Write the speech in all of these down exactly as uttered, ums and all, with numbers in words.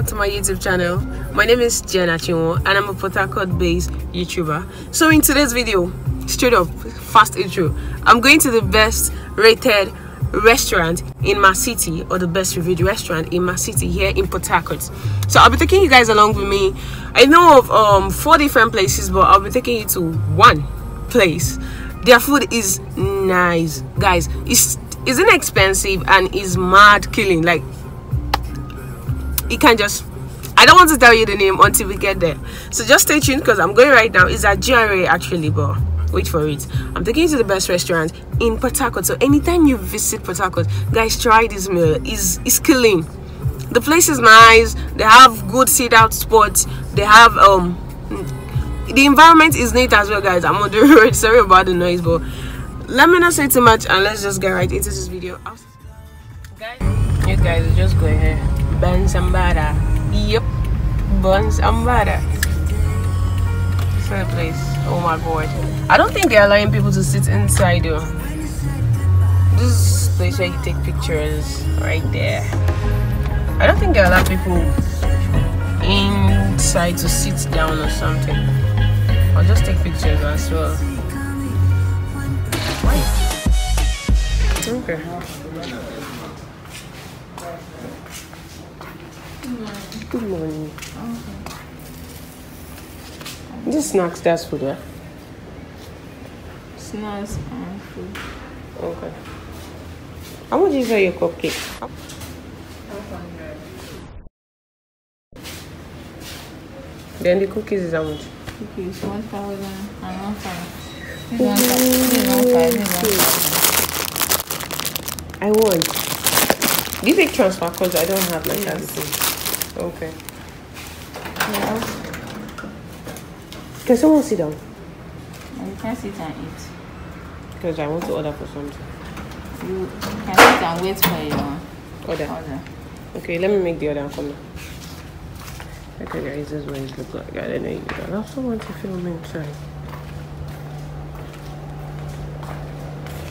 back to my YouTube channel. My name is Jennifer Chinwo and I'm a Port Harcourt based YouTuber. So in today's video, straight up, fast intro, I'm going to the best rated restaurant in my city, or the best reviewed restaurant in my city here in Port Harcourt. So I'll be taking you guys along with me. I know of um four different places, but I'll be taking you to one place. Their food is nice, guys. It's it's inexpensive and is mad killing. Like, you can just, I don't want to tell you the name until we get there, so just stay tuned because I'm going right now. It's at G R A actually, but wait for it. I'm taking you to the best restaurant in Port Harcourt. So anytime you visit Port Harcourt, guys, try this meal. It's, it's killing. The place is nice. They have good sit-out spots. They have um the environment is neat as well, guys. I'm on the road. Sorry about the noise, but let me not say too much and let's just get right into this video. Guys, you guys are just going here. Buns and Batter. Yep, Buns and Batter. This is the place. Oh my god, I don't think they're allowing people to sit inside though. This is the place where you take pictures right there. I don't think they allow people inside to sit down or something. I'll just take pictures as well. Okay. Good morning. Okay. This snacks, that's food, yeah? Snacks and food. Okay. How much is your cupcake? five hundred. Then the cookies is how much? Cookies, one thousand and one five. One five. I want. Do you take transfer? Because I don't have like that. Yes. Okay. Yeah. Can someone sit down? You can sit and eat. Because I want to order for something. You can sit and wait for your order. order. Okay, let me make the order for me. Okay, guys, this is what it looks like. I don't know you guys. I also want to film inside.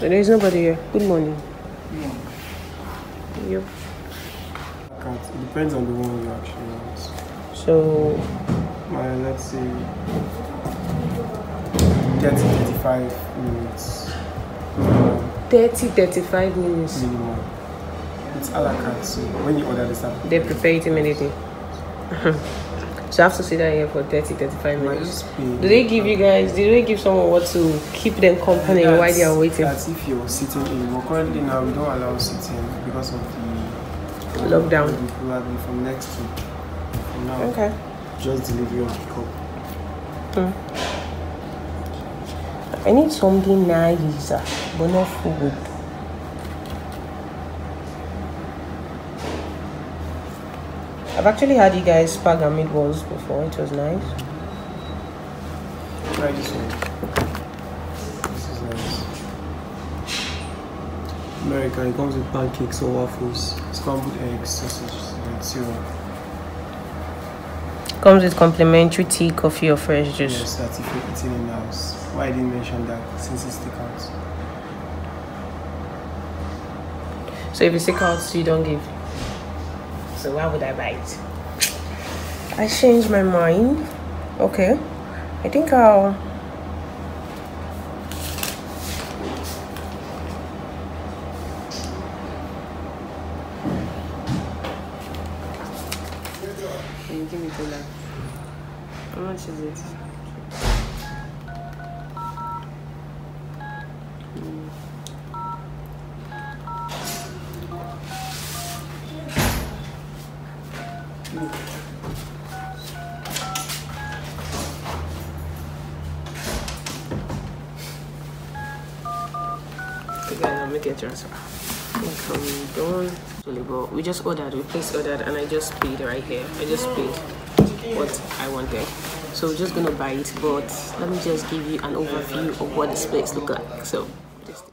There is nobody here. Good morning. Yeah. Yep. It depends on the one you actually want. So, my, let's say, thirty to thirty-five minutes. thirty to thirty-five minutes? Minimum. It's a la carte, so when you order this up, they prepare it immediately. So, I have to sit down here for thirty to thirty-five minutes. Do they give you guys, do they give someone what to keep them company while they are waiting? That's if you're sitting in. But currently now, we don't allow sitting because of the lockdown. Probably from next week. From now, okay. Just deliver your pickup. Hmm. I need something nice, but not food. I've actually had you guys spag and meatballs before. It was nice. Try this one. This is nice. America, it comes with pancakes or waffles, scrambled eggs, sausage, and syrup. Comes with complimentary tea, coffee, or fresh juice. Yes, that's if you're eating in the house. Why I didn't mention that, since it's takeout. So if it's takeout, you don't give? So why would I buy it? I changed my mind. Okay. I think I'll... How much is it? Mm. Okay, guys, I'll make a transfer. Come done. We just ordered, we placed ordered, and I just paid right here. I just paid what I wanted, so we're just gonna buy it. But let me just give you an overview of what this place looks like. So just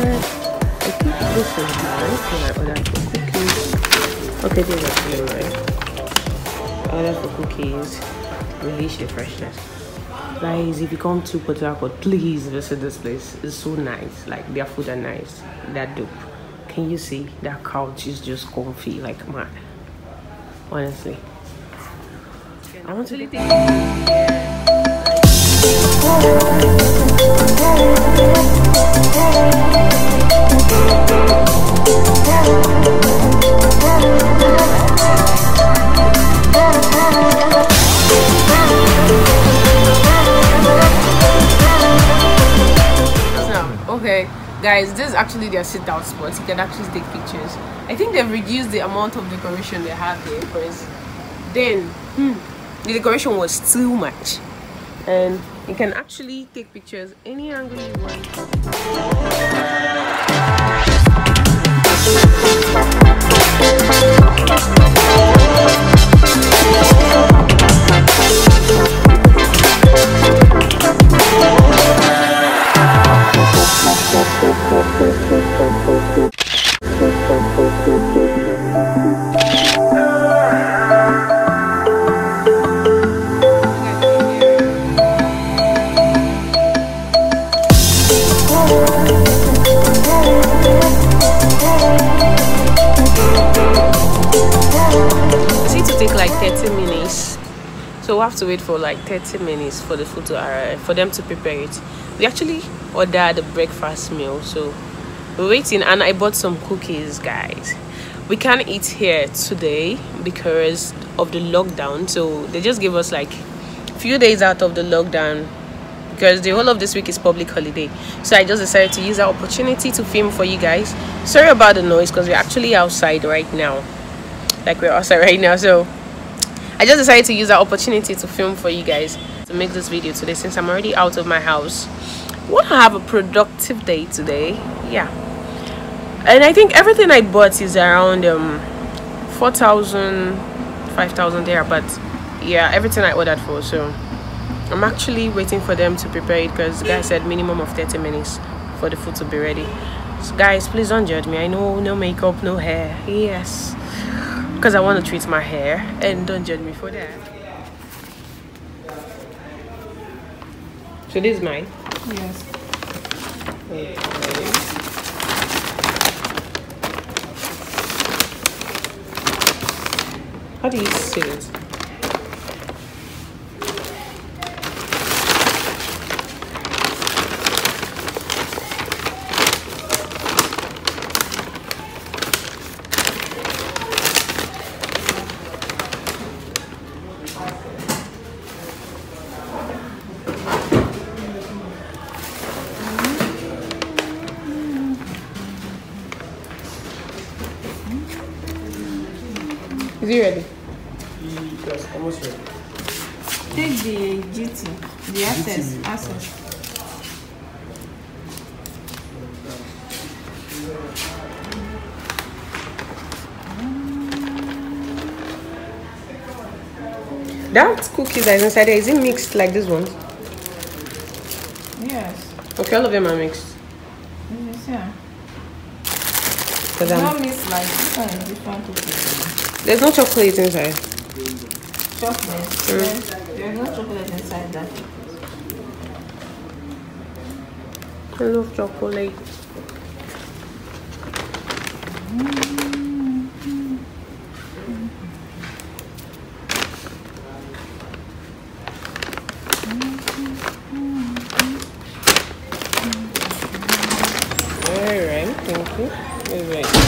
But I think this is nice. Can I order for cookies? Okay, these are flavored. Order for cookies. Release your freshness. Guys, if you come to Port Harcourt, please visit this place. It's so nice. Like, their food are nice. They're dope. Can you see? That couch is just comfy. Like, man. Honestly. I want to leave Okay, guys, this is actually their sit-down spot. You can actually take pictures. I think they've reduced the amount of decoration they have there because then hmm, the decoration was too much, and you can actually take pictures any angle you want. thirty minutes, so we have to wait for like thirty minutes for the food to arrive, for them to prepare it. We actually ordered a breakfast meal, so we're waiting, and I bought some cookies, guys. We can't eat here today because of the lockdown, so they just gave us like a few days out of the lockdown because the whole of this week is public holiday. So I just decided to use that opportunity to film for you guys. Sorry about the noise because we're actually outside right now. Like, we're outside right now, so I just decided to use that opportunity to film for you guys, to make this video today since I'm already out of my house. Want to have a productive day today, yeah. And I think everything I bought is around um four thousand, five thousand there, but yeah, everything I ordered for. So I'm actually waiting for them to prepare it because the guy said minimum of thirty minutes for the food to be ready. So guys, please don't judge me. I know no makeup, no hair. Yes, because I want to treat my hair, and don't judge me for that. So this is mine? Yes. Okay. How do you seal it? Is it ready? Yes, almost ready. Take the G T, the access, access. That cookies that is inside there, is it mixed like this one? Yes. Okay, all of them are mixed. Yes, yeah. It's not mixed like different, different cookies. There's no chocolate inside. Chocolate? Mm. There's, there's no chocolate inside that. I love chocolate. Mm-hmm. Mm-hmm. Alright, thank you. Alright, thank you.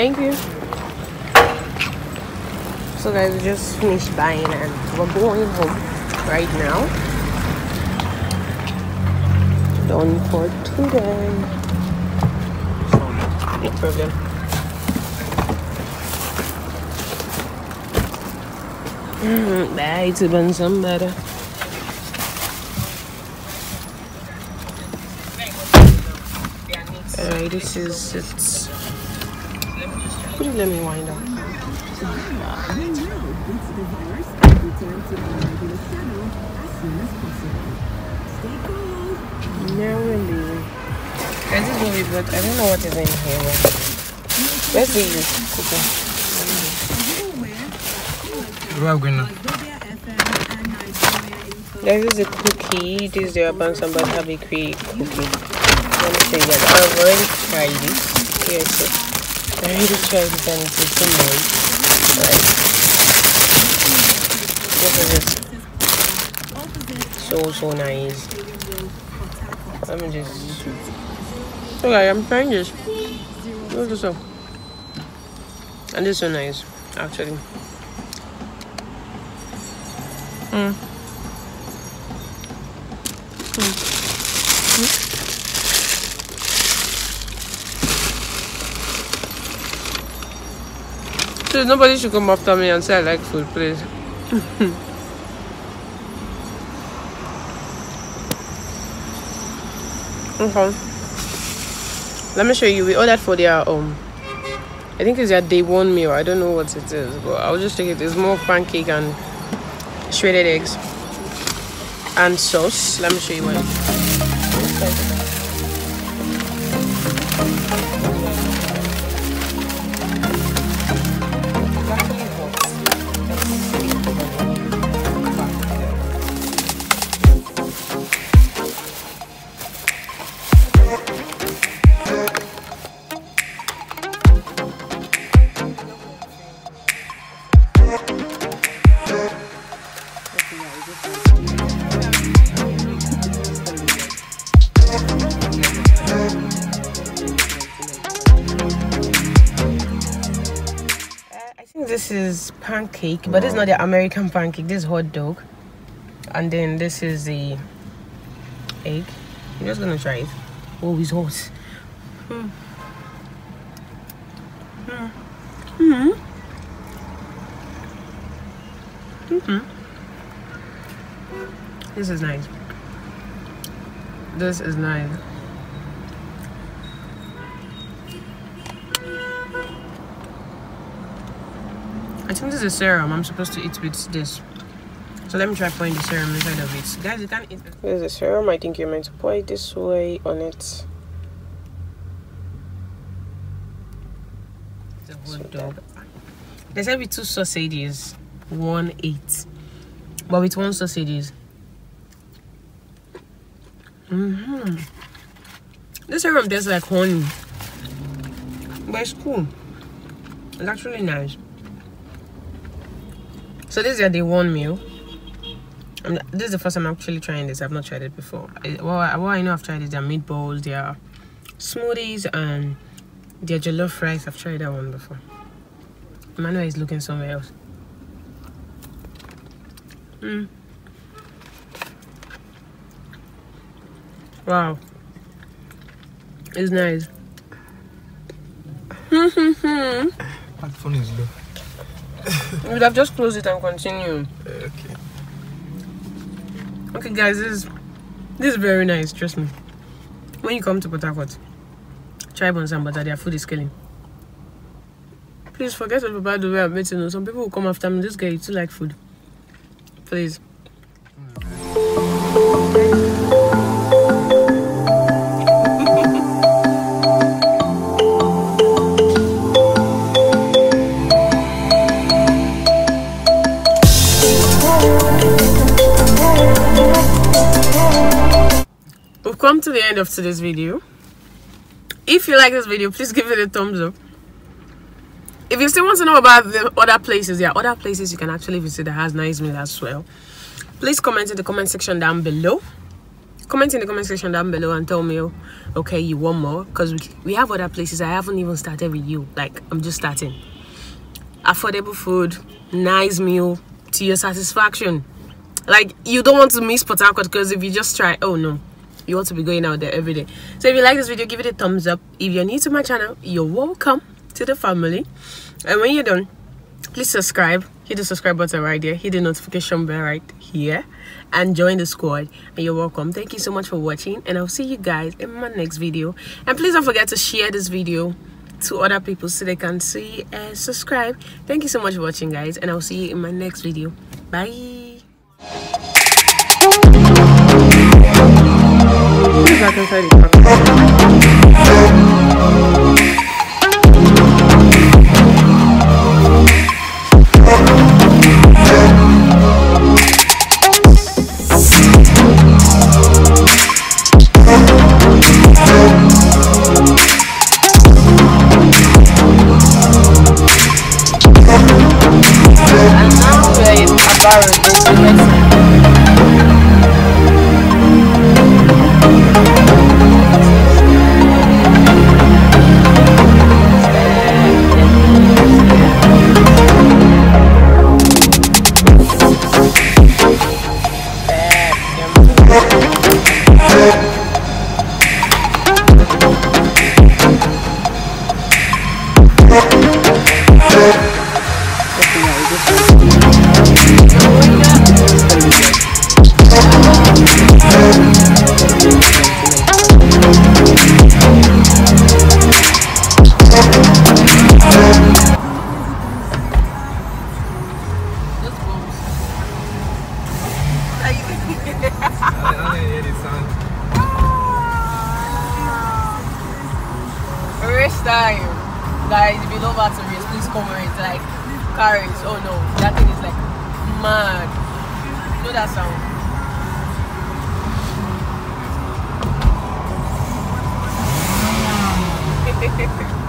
Thank you. So guys, we just finished buying and we're going home right now. Done for today. No problem. Mm, bye to Buns and Batter. Alright, this is it. Could you let me wind up? No, really. Guys, this movie, but I don't know what is in here. Let's see this cookie. What are we going? This is a cookie. This is the Buns and Batter bakery cookie. Let me say that I've already tried this. Yes, so I already tried it and it's so nice. Alright. What is this? So, so nice. Let me just... Okay, I'm trying this. Look this up. And this is so nice, actually. Mm. Mm. Mm. Please, nobody should come after me and say I like food, please. Okay. Let me show you. We ordered for their, um, I think it's their day one meal. I don't know what it is, but I'll just take it. It's more pancake and shredded eggs and sauce. Let me show you what. This is pancake, but it's not the American pancake. This is hot dog, and then this is the egg. I'm just gonna try it. Oh, it's hot. Hmm. Hmm. Hmm. This is nice. This is nice. I think this is a serum. I'm supposed to eat with this. So let me try pouring the serum inside of it. Guys, you can't eat it. There's a serum. I think you're meant to pour it this way on it. It's a hot dog. They said with two sausages, one eight. But with one sausages. Mm-hmm. This serum tastes like honey. But it's cool. It's actually nice. So this is their day one meal. I'm, this is the first time I'm actually trying this. I've not tried it before. I, well, I, well, I know I've tried it. Their meatballs, their smoothies, and their jollof rice. I've tried that one before. Emmanuel is looking somewhere else. Mm. Wow. It's nice. That phone is low. We would have just closed it and continued. Okay. Okay, guys, this is, this is very nice. Trust me. When you come to Port Harcourt, try Buns and Batter. Their food is killing. Please forget what about the way I'm eating. Some people will come after me. This guy eats like food. Please. Come to the end of today's video. If you like this video, please give it a thumbs up. If you still want to know about the other places, there are other places you can actually visit that has nice meal as well. Please comment in the comment section down below. comment in the comment section down below and tell me, okay, you want more, because we, we have other places. I haven't even started with you, like I'm just starting. Affordable food, nice meal to your satisfaction. Like, you don't want to miss Port Harcourt, because if you just try, oh no, you want to be going out there every day. So if you like this video, give it a thumbs up. If you're new to my channel, you're welcome to the family, and when you're done, please subscribe. Hit the subscribe button right there, hit the notification bell right here, and join the squad, and you're welcome. Thank you so much for watching, and I'll see you guys in my next video. And please don't forget to share this video to other people so they can see and subscribe. Thank you so much for watching, guys, and I'll see you in my next video. Bye. Back inside the truck. Thank you.